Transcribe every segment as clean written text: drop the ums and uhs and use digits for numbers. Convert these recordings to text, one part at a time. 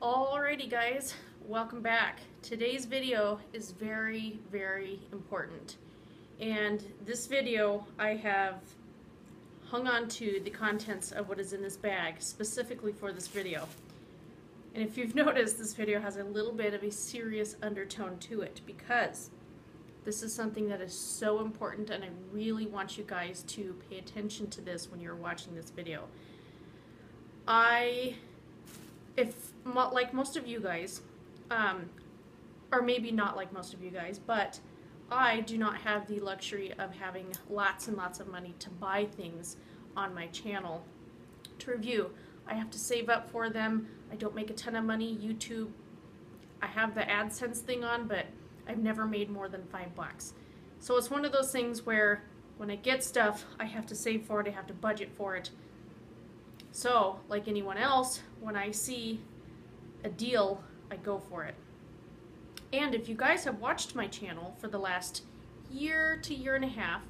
Alrighty guys, welcome back. Today's video is very, very important. And this video, I have hung on to the contents of what is in this bag specifically for this video. And if you've noticed, this video has a little bit of a serious undertone to it because this is something that is so important and I really want you guys to pay attention to this when you're watching this video. Like most of you guys, or maybe not like most of you guys, but I do not have the luxury of having lots and lots of money to buy things on my channel to review. I have to save up for them. I don't make a ton of money. YouTube, I have the AdSense thing on, but I've never made more than $5. So it's one of those things where when I get stuff, I have to save for it, I have to budget for it. So, like anyone else, when I see a deal, I go for it. And if you guys have watched my channel for the last year to year and a half,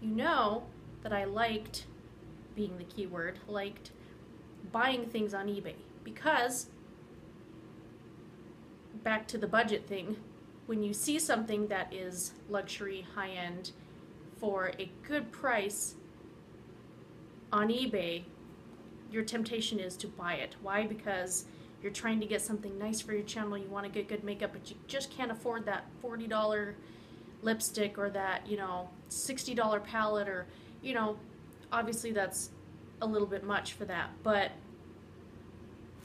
you know that I liked, being the keyword, liked buying things on eBay. Because, back to the budget thing, when you see something that is luxury, high-end, for a good price on eBay, your temptation is to buy it. Why? Because you're trying to get something nice for your channel, you want to get good makeup, but you just can't afford that $40 lipstick or that, you know, $60 palette or, you know, obviously that's a little bit much for that, but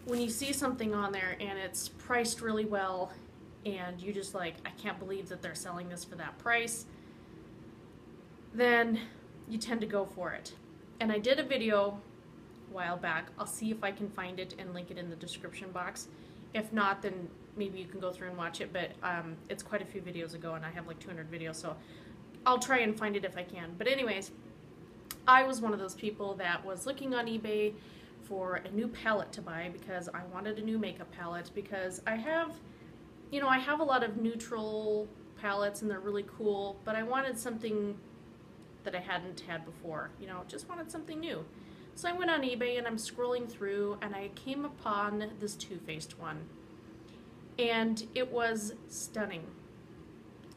when you see something on there and it's priced really well and you just like, I can't believe that they're selling this for that price, then you tend to go for it. And I did a video while back. I'll see if I can find it and link it in the description box. If not, then maybe you can go through and watch it, but it's quite a few videos ago and I have like 200 videos, so I'll try and find it if I can. But anyways, I was one of those people that was looking on eBay for a new palette to buy because I wanted a new makeup palette because I have, you know, I have a lot of neutral palettes and they're really cool, but I wanted something that I hadn't had before, you know, just wanted something new. So I went on eBay and I'm scrolling through and I came upon this Too Faced one and it was stunning.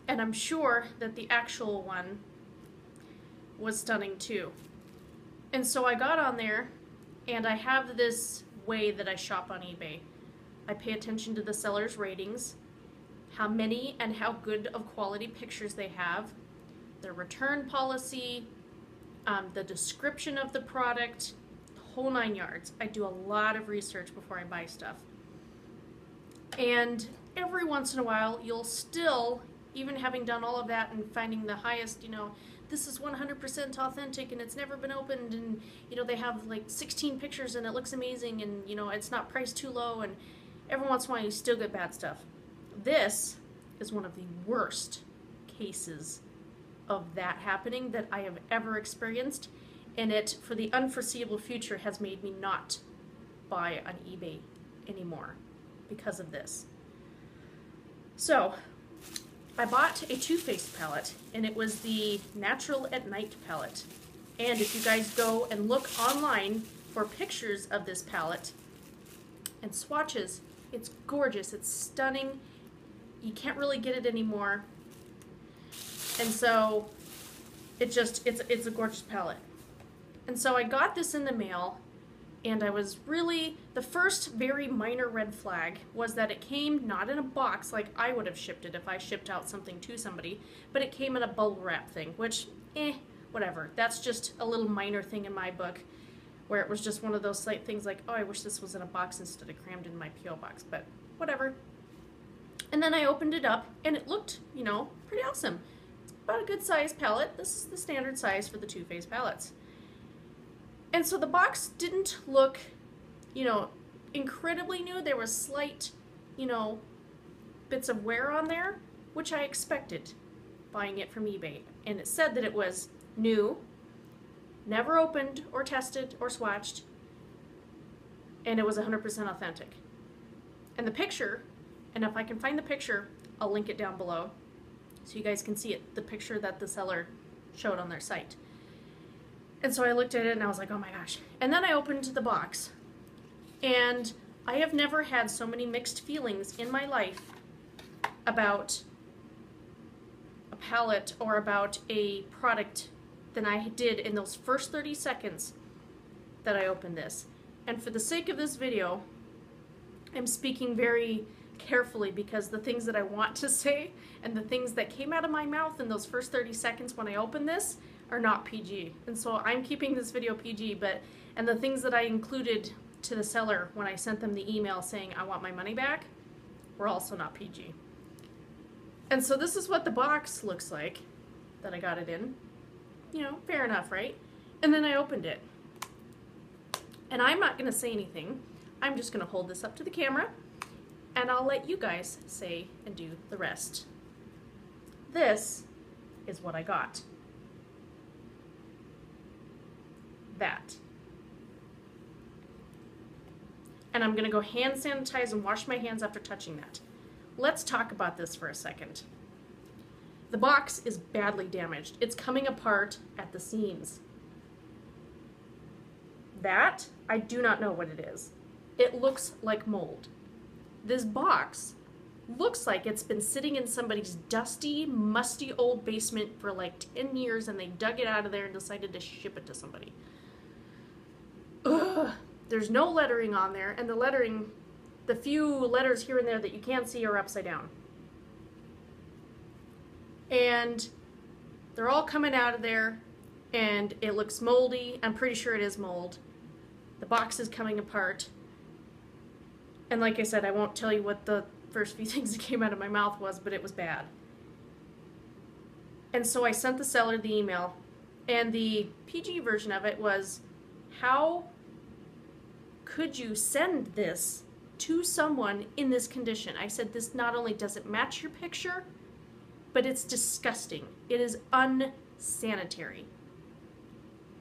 And I'm sure that the actual one was stunning too. And so I got on there and I have this way that I shop on eBay. I pay attention to the seller's ratings, how many and how good of quality pictures they have, their return policy, the description of the product, the whole 9 yards. I do a lot of research before I buy stuff. And every once in a while, you'll still, even having done all of that and finding the highest, you know, this is 100% authentic and it's never been opened and, you know, they have like 16 pictures and it looks amazing and, you know, it's not priced too low, and every once in a while you still get bad stuff. This is one of the worst cases of that happening that I have ever experienced, and it, for the unforeseeable future, has made me not buy on eBay anymore because of this. So I bought a Too Faced palette and it was the Natural at Night palette, and if you guys go and look online for pictures of this palette and swatches, it's gorgeous, it's stunning, you can't really get it anymore. And so it just, it's a gorgeous palette. And so I got this in the mail and I was really, the first very minor red flag was that it came not in a box like I would have shipped it if I shipped out something to somebody, but it came in a bubble wrap thing, which, whatever. That's just a little minor thing in my book where it was just one of those slight things like, oh, I wish this was in a box instead of crammed in my P.O. box, but whatever. And then I opened it up and it looked, you know, pretty awesome. About a good size palette. This is the standard size for the Too Faced palettes. And so the box didn't look, you know, incredibly new. There was slight, you know, bits of wear on there, which I expected buying it from eBay. And it said that it was new, never opened or tested or swatched, and it was 100% authentic. And the picture, and if I can find the picture, I'll link it down below, so you guys can see it, the picture that the seller showed on their site. And so I looked at it and I was like, oh my gosh. And then I opened the box and I have never had so many mixed feelings in my life about a palette or about a product than I did in those first 30 seconds that I opened this. And for the sake of this video, I'm speaking very carefully because the things that I want to say and the things that came out of my mouth in those first 30 seconds when I opened this are not PG. And so I'm keeping this video PG, and the things that I included to the seller when I sent them the email saying I want my money back were also not PG. And so this is what the box looks like that I got it in. You know, fair enough, right? And then I opened it. And I'm not gonna say anything. I'm just gonna hold this up to the camera and I'll let you guys say and do the rest. This is what I got. That. And I'm gonna go hand sanitize and wash my hands after touching that. Let's talk about this for a second. The box is badly damaged. It's coming apart at the seams. That, I do not know what it is. It looks like mold. This box looks like it's been sitting in somebody's dusty, musty old basement for like 10 years and they dug it out of there and decided to ship it to somebody. Ugh. There's no lettering on there, and the lettering, the few letters here and there that you can see are upside down. And they're all coming out of there and it looks moldy. I'm pretty sure it is mold. The box is coming apart. And like I said, I won't tell you what the first few things that came out of my mouth was, but it was bad. And so I sent the seller the email, and the PG version of it was, how could you send this to someone in this condition? I said, this not only doesn't match your picture, but it's disgusting. It is unsanitary.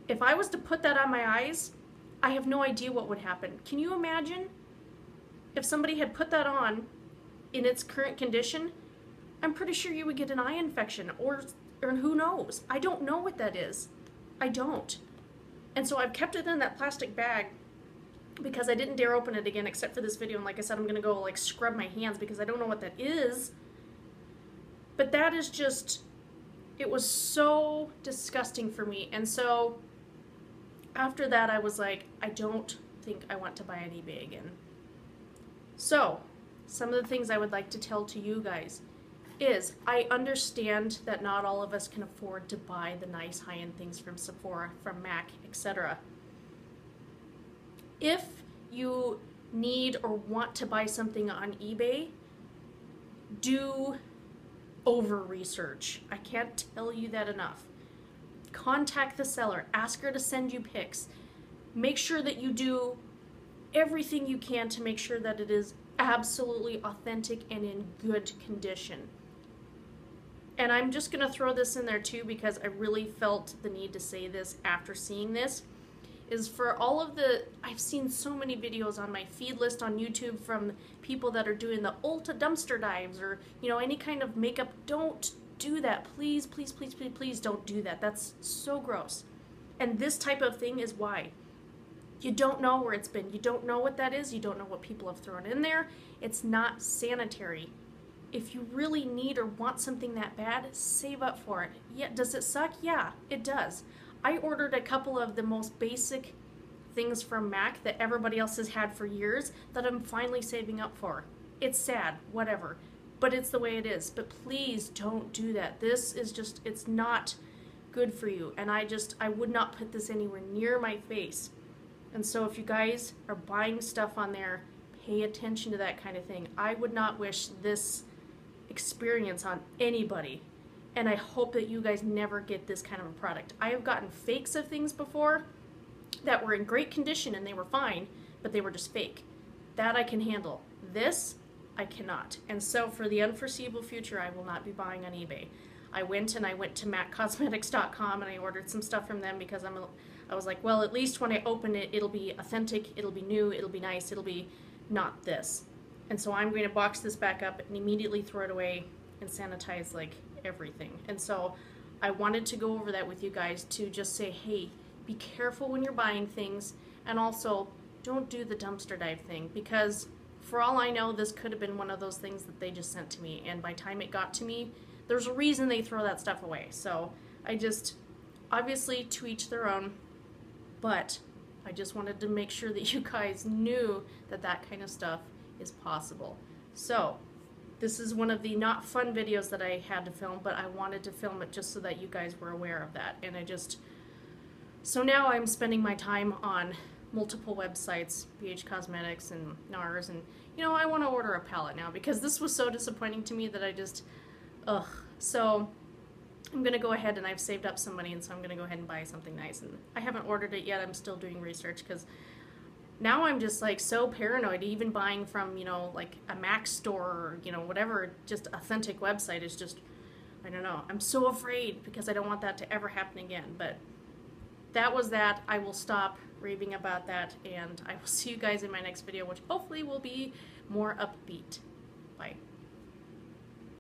If I was to put that on my eyes, I have no idea what would happen. Can you imagine if somebody had put that on in its current condition? I'm pretty sure you would get an eye infection or who knows. I don't know what that is. I don't. And so I've kept it in that plastic bag because I didn't dare open it again except for this video, and like I said, I'm gonna go like scrub my hands because I don't know what that is. But that is just, it was so disgusting for me. And so after that I was like, I don't think I want to buy on eBay again. So, some of the things I would like to tell to you guys is, I understand that not all of us can afford to buy the nice high-end things from Sephora, from Mac, etc. If you need or want to buy something on eBay, do over-research. I can't tell you that enough. Contact the seller, ask her to send you pics. Make sure that you do everything you can to make sure that it is absolutely authentic and in good condition. And I'm just gonna throw this in there too because I really felt the need to say this after seeing this, is for all of the, I've seen so many videos on my feed list on YouTube from people that are doing the Ulta dumpster dives or, you know, any kind of makeup. Don't do that. Please, please, please, please, please don't do that. That's so gross. And this type of thing is why. You don't know where it's been. You don't know what that is. You don't know what people have thrown in there. It's not sanitary. If you really need or want something that bad, save up for it. Yeah, does it suck? Yeah, it does. I ordered a couple of the most basic things from MAC that everybody else has had for years that I'm finally saving up for. It's sad, whatever, but it's the way it is. But please don't do that. This is just, it's not good for you. And I would not put this anywhere near my face. And so if you guys are buying stuff on there, pay attention to that kind of thing. I would not wish this experience on anybody. And I hope that you guys never get this kind of a product. I have gotten fakes of things before that were in great condition and they were fine, but they were just fake. That I can handle. This, I cannot. And so for the unforeseeable future, I will not be buying on eBay. I went to maccosmetics.com and I ordered some stuff from them because I was like, well, at least when I open it, it'll be authentic, it'll be new, it'll be nice, it'll be not this. And so I'm going to box this back up and immediately throw it away and sanitize like everything. And so I wanted to go over that with you guys to just say, hey, be careful when you're buying things, and also don't do the dumpster dive thing, because for all I know, this could have been one of those things that they just sent to me, and by the time it got to me, there's a reason they throw that stuff away. So I just, obviously, to each their own, but I just wanted to make sure that you guys knew that that kind of stuff is possible. So this is one of the not fun videos that I had to film, but I wanted to film it just so that you guys were aware of that. And I just, so now I'm spending my time on multiple websites, BH Cosmetics and NARS, and you know, I want to order a palette now because this was so disappointing to me that I just, ugh. So I'm gonna go ahead, and I've saved up some money, and so I'm gonna go ahead and buy something nice. And I haven't ordered it yet, I'm still doing research, because now I'm just like so paranoid, even buying from, you know, like a Mac store or, you know, whatever, just authentic website is just, I don't know, I'm so afraid because I don't want that to ever happen again. But that was that. I will stop raving about that, and I will see you guys in my next video, which hopefully will be more upbeat. Bye.